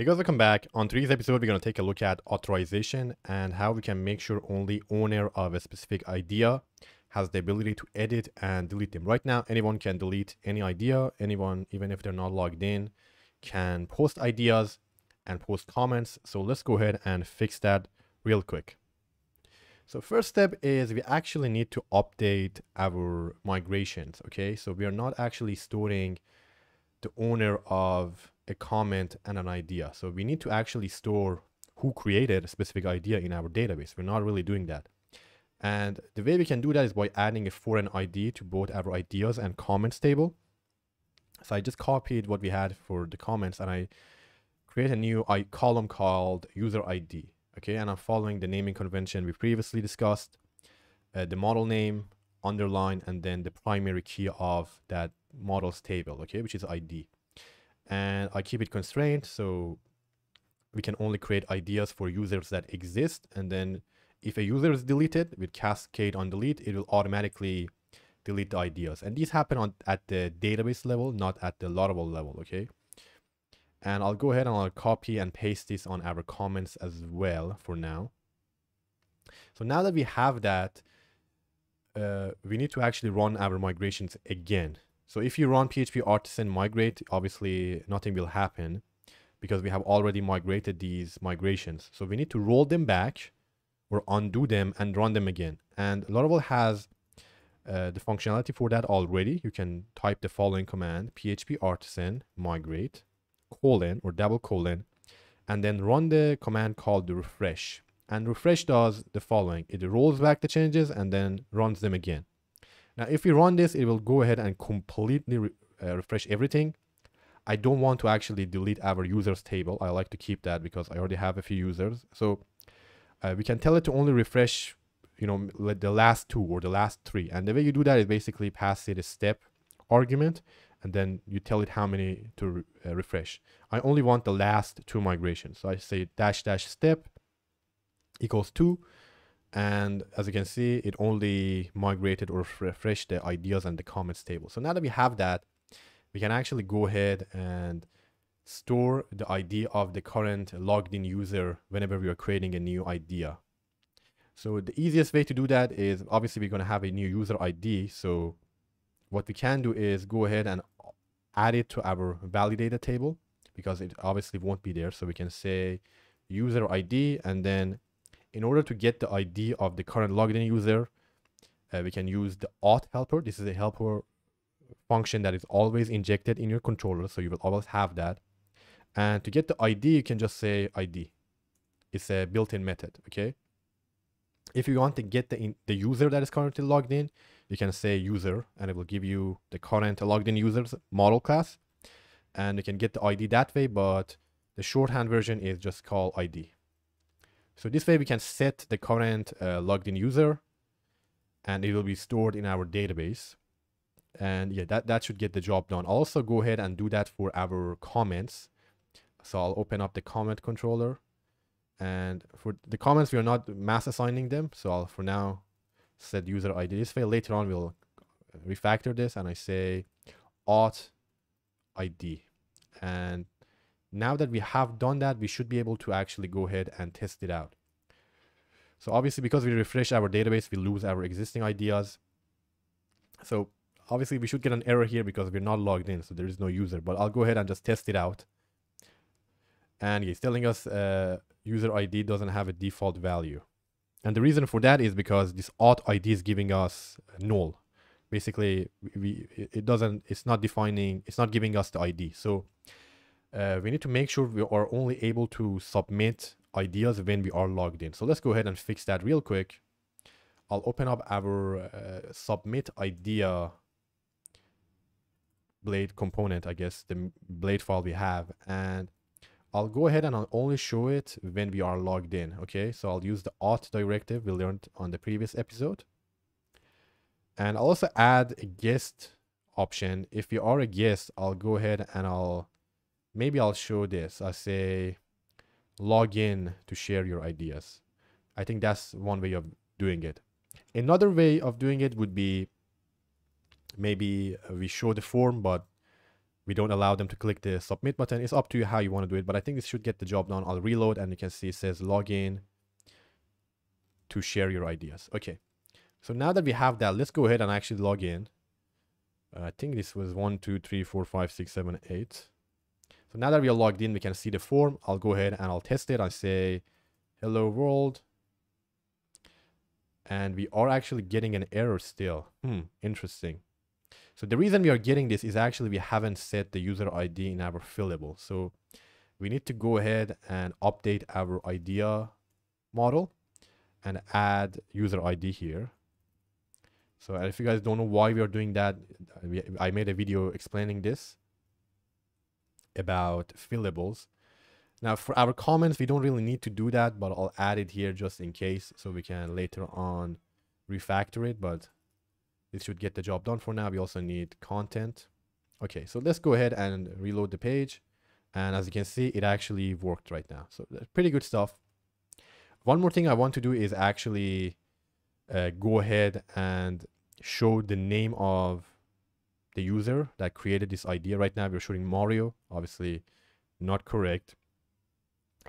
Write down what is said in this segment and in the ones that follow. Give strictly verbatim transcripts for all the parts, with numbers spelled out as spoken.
Hey guys, welcome back. On today's episode, we're going to take a look at authorization and how we can make sure only owner of a specific idea has the ability to edit and delete them. Right now, anyone can delete any idea. Anyone, even if they're not logged in, can post ideas and post comments. So let's go ahead and fix that real quick. So first step is we actually need to update our migrations. Okay, so we are not actually storing the owner of a comment and an idea. So we need to actually store who created a specific idea in our database. We're not really doing that. And the way we can do that is by adding a foreign I D to both our ideas and comments table. So I just copied what we had for the comments and I create a new I column called user I D. Okay, and I'm following the naming convention we previously discussed, uh, the model name, underline, and then the primary key of that models table, okay, which is I D. And I keep it constrained so we can only create ideas for users that exist, and then if a user is deleted with cascade on delete, it will automatically delete the ideas. And these happen on at the database level, not at the Laravel level, okay? And I'll go ahead and I'll copy and paste this on our comments as well for now. So now that we have that, uh, we need to actually run our migrations again. So if you run P H P artisan migrate, obviously nothing will happen because we have already migrated these migrations. So we need to roll them back or undo them and run them again. And Laravel has uh, the functionality for that already. You can type the following command, P H P artisan migrate, colon or double colon, and then run the command called refresh. And refresh does the following. It rolls back the changes and then runs them again. Now, if we run this, it will go ahead and completely re uh, refresh everything. I don't want to actually delete our users table. I like to keep that because I already have a few users. So uh, we can tell it to only refresh, you know, the last two or the last three. And the way you do that is basically pass it a step argument, and then you tell it how many to re uh, refresh. I only want the last two migrations. So I say dash dash step equals two. And as you can see, it only migrated or refreshed the ideas and the comments table. So now that we have that, we can actually go ahead and store the I D of the current logged in user whenever we are creating a new idea. So the easiest way to do that is obviously we're going to have a new user I D. So what we can do is go ahead and add it to our validator table because it obviously won't be there. So we can say user I D, and then in order to get the I D of the current logged in user, uh, we can use the auth helper. This is a helper function that is always injected in your controller, so you will always have that. And to get the I D, you can just say I D. It's a built-in method, okay? If you want to get the, in, the user that is currently logged in, you can say user, and it will give you the current logged in user's model class. And you can get the I D that way, but the shorthand version is just call I D. So this way we can set the current uh, logged in user and it will be stored in our database. And yeah, that, that should get the job done. I'll also go ahead and do that for our comments. So I'll open up the comment controller, and for the comments, we are not mass assigning them. So I'll for now set user I D this way. Later on, we'll refactor this and I say auth I D. And now that we have done that, we should be able to actually go ahead and test it out. So obviously, because we refresh our database, we lose our existing ideas. So obviously, we should get an error here because we're not logged in, so there is no user. But I'll go ahead and just test it out. And it's telling us uh, user I D doesn't have a default value. And the reason for that is because this auth I D is giving us null. Basically, we it doesn't, it's not defining, it's not giving us the I D. So Uh, we need to make sure we are only able to submit ideas when we are logged in. So let's go ahead and fix that real quick. I'll open up our uh, submit idea blade component, I guess, the blade file we have. And I'll go ahead and I'll only show it when we are logged in. Okay, so I'll use the auth directive we learned on the previous episode. And I'll also add a guest option. If you are a guest, I'll go ahead and I'll Maybe I'll show this. I say log in to share your ideas. I think that's one way of doing it. Another way of doing it would be maybe we show the form, but we don't allow them to click the submit button. It's up to you how you want to do it, but I think this should get the job done. I'll reload and you can see it says login to share your ideas. Okay, so now that we have that, let's go ahead and actually log in. Uh, I think this was one, two, three, four, five, six, seven, eight. So now that we are logged in, we can see the form. I'll go ahead and I'll test it. I say, hello world. And we are actually getting an error still. Hmm, interesting. So the reason we are getting this is actually we haven't set the user I D in our fillable. So we need to go ahead and update our idea model and add user I D here. So if you guys don't know why we are doing that, we, I made a video explaining this about fillables. Now for our comments, we don't really need to do that, but I'll add it here just in case so we can later on refactor it, but this should get the job done for now. We also need content. Okay, so let's go ahead and reload the page. And as you can see, it actually worked right now. So pretty good stuff. One more thing I want to do is actually uh, go ahead and show the name of the user that created this idea. Right now, we're showing Mario, obviously not correct.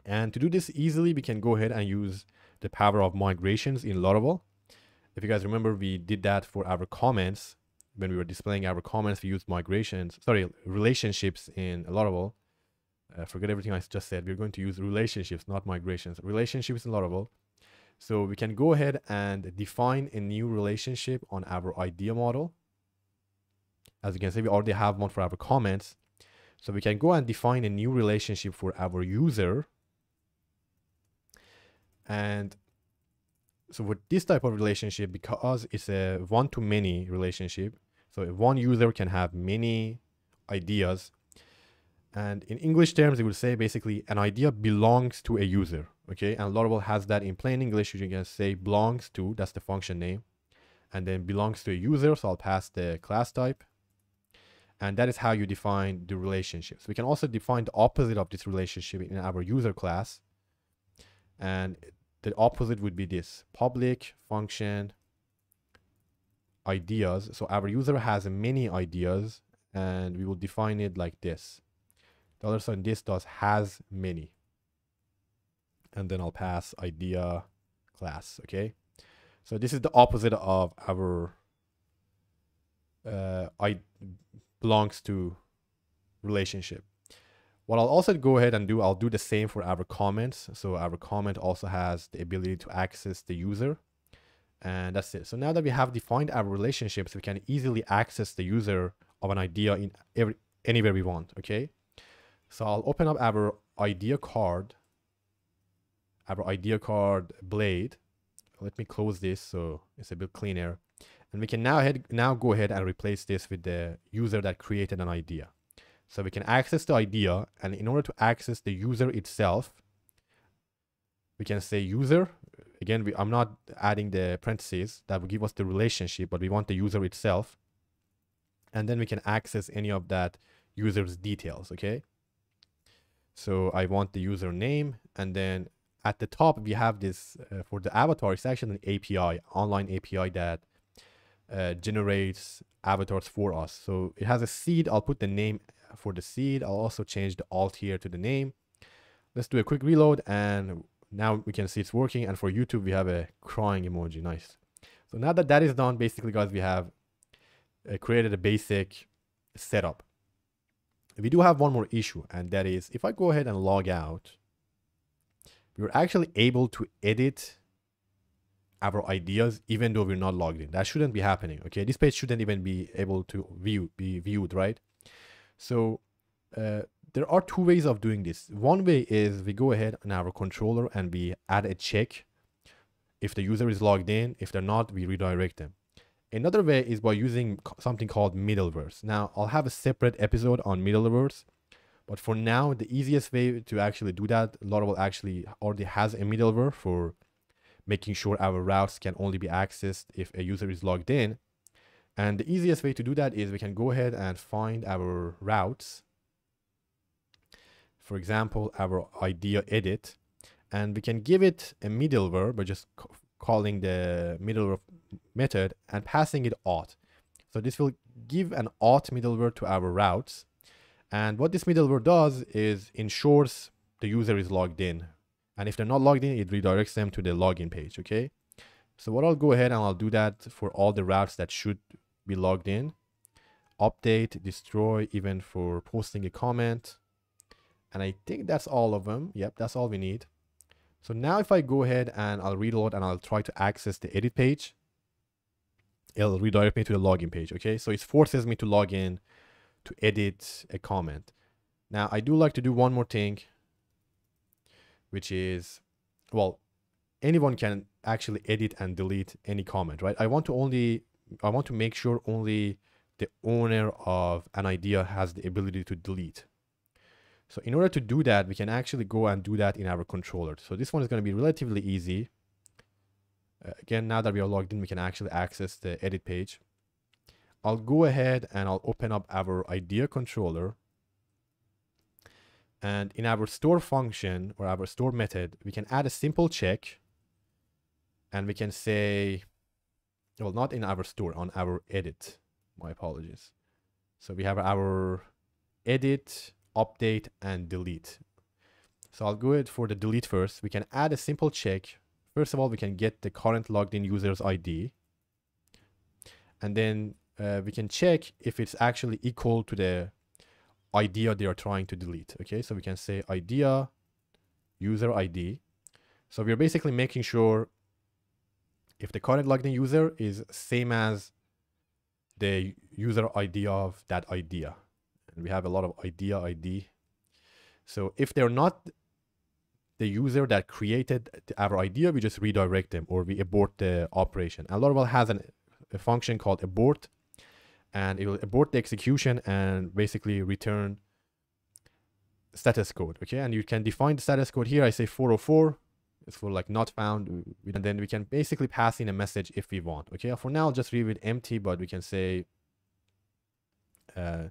And to do this easily, we can go ahead and use the power of migrations in Laravel. If you guys remember, we did that for our comments. When we were displaying our comments, we used migrations, sorry, relationships in Laravel. Uh, forget everything I just said. We're going to use relationships, not migrations. Relationships in Laravel. So we can go ahead and define a new relationship on our idea model. As you can see, we already have one for our comments. So we can go and define a new relationship for our user. And so with this type of relationship, because it's a one-to-many relationship, so one user can have many ideas. And in English terms, it would say basically an idea belongs to a user, okay? And Laravel has that in plain English. You can say belongs to, that's the function name, and then belongs to a user, so I'll pass the class type. And that is how you define the relationships. We can also define the opposite of this relationship in our user class. And the opposite would be this public function ideas. So our user has many ideas and we will define it like this. The other sign this does has many. And then I'll pass idea class. Okay. So this is the opposite of our uh, I belongs to relationship. What I'll also go ahead and do, I'll do the same for our comments. So our comment also has the ability to access the user. And that's it. So now that we have defined our relationships, we can easily access the user of an idea in every anywhere we want. Okay. So I'll open up our idea card, our idea card blade. Let me close this so it's a bit cleaner. And we can now head, now go ahead and replace this with the user that created an idea. So we can access the idea, and in order to access the user itself, we can say user. Again, we, I'm not adding the parentheses. That will give us the relationship, but we want the user itself. And then we can access any of that user's details, okay? So I want the username, and then at the top, we have this, uh, for the avatar, it's actually an A P I, online A P I that uh, generates avatars for us. So it has a seed. I'll put the name for the seed. I'll also change the alt here to the name. Let's do a quick reload, and now we can see it's working. And for YouTube, we have a crying emoji. Nice. So now that that is done, basically, guys, we have uh, created a basic setup. We do have one more issue, and that is if I go ahead and log out, we're actually able to edit our ideas even though we're not logged in. That shouldn't be happening, okay? This page shouldn't even be able to view, be viewed, right? So uh, there are two ways of doing this. One way is we go ahead on our controller and we add a check. If the user is logged in, if they're not, we redirect them. Another way is by using something called middleverse. Now, I'll have a separate episode on middleverse, but for now, the easiest way to actually do that, Laravel actually already has a middleware for making sure our routes can only be accessed if a user is logged in. And the easiest way to do that is we can go ahead and find our routes. For example, our idea edit, and we can give it a middleware by just calling the middleware method and passing it auth. So this will give an auth middleware to our routes. And what this middleware does is ensures the user is logged in. And if they're not logged in, it redirects them to the login page, okay? So what I'll go ahead and I'll do that for all the routes that should be logged in. Update, destroy, even for posting a comment. And I think that's all of them. Yep, that's all we need. So now if I go ahead and I'll reload and I'll try to access the edit page, it'll redirect me to the login page, okay? So it forces me to log in to edit a comment. Now I do like to do one more thing, which is, well, anyone can actually edit and delete any comment, right? I want to only, I want to make sure only the owner of an idea has the ability to delete. So in order to do that, we can actually go and do that in our controller. So this one is going to be relatively easy. Uh, again, now that we are logged in, we can actually access the edit page. I'll go ahead and I'll open up our idea controller. And in our store function or our store method, we can add a simple check. And we can say, well, not in our store, on our edit. My apologies. So we have our edit, update, and delete. So I'll go ahead for the delete first. We can add a simple check. First of all, we can get the current logged in user's I D. And then uh, we can check if it's actually equal to the idea they are trying to delete. Okay, so we can say idea, user I D. So we're basically making sure if the current logged in user is same as the user I D of that idea. And we have a lot of idea I D. So if they're not the user that created our idea, we just redirect them or we abort the operation. And Laravel has an, a function called abort, and it will abort the execution and basically return status code. Okay, and you can define the status code here. I say four oh four. It's for like not found. And then we can basically pass in a message if we want. Okay, for now, I'll just leave it empty, but we can say uh,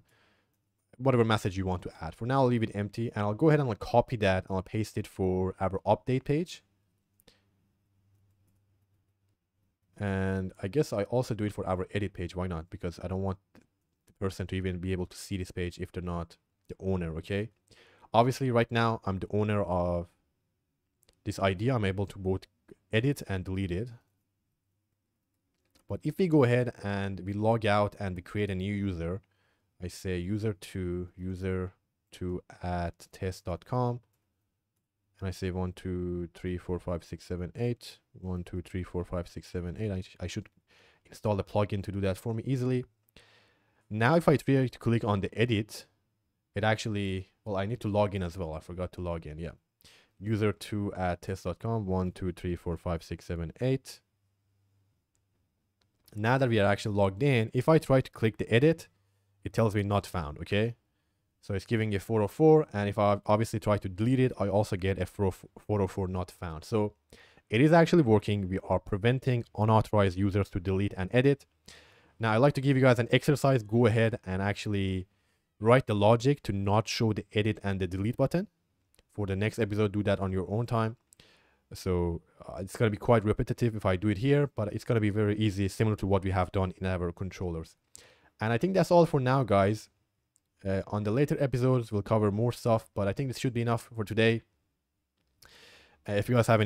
whatever message you want to add. For now, I'll leave it empty, and I'll go ahead and I'll copy that and I'll paste it for our update page. And I guess I also do it for our edit page. Why not? Because I don't want the person to even be able to see this page if they're not the owner, okay? Obviously, right now, I'm the owner of this idea. I'm able to both edit and delete it. But if we go ahead and we log out and we create a new user, I say user two, user two at test dot com, and I say one two three four five six seven eight, one two three four five six seven eight. I, sh I should install the plugin to do that for me easily. Now if I try to click on the edit, it actually, well, I need to log in as well. I forgot to log in, yeah. user two at test dot com, one two three four five six seven eight. Now that we are actually logged in, if I try to click the edit, it tells me not found, okay? So it's giving a four oh four, and if I obviously try to delete it, I also get a four oh four not found. So it is actually working. We are preventing unauthorized users to delete and edit. Now, I'd like to give you guys an exercise. Go ahead and actually write the logic to not show the edit and the delete button. For the next episode, do that on your own time. So uh, it's going to be quite repetitive if I do it here, but it's going to be very easy, similar to what we have done in our controllers. And I think that's all for now, guys. Uh, on the later episodes, we'll cover more stuff, but I think this should be enough for today. Uh, if you guys have any